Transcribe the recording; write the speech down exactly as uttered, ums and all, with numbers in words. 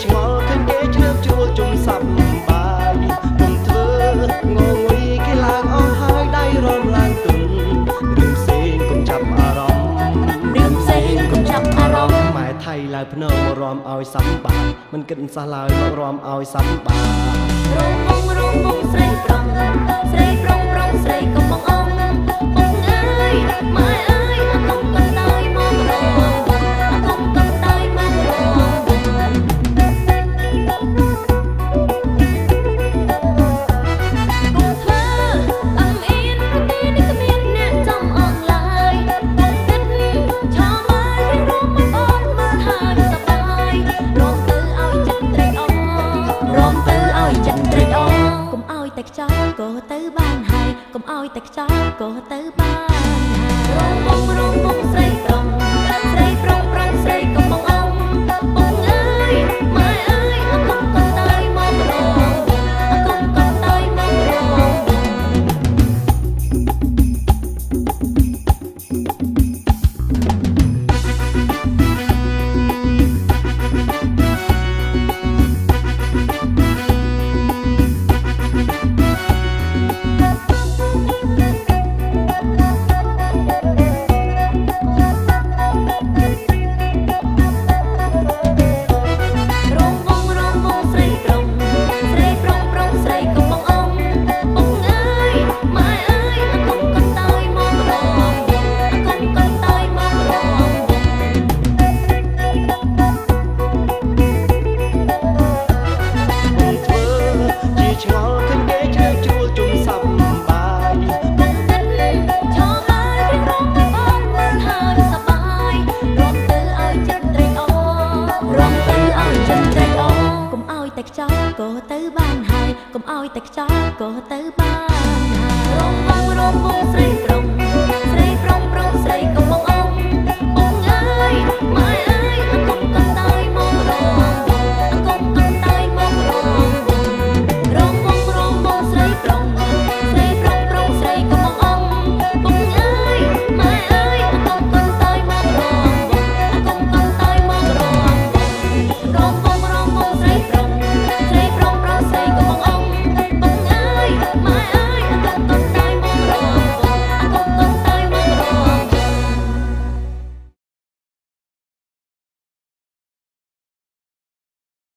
កុំឲ្យតែខ្យល់ក៏ទៅបានរំងរំងស្រីត្រង់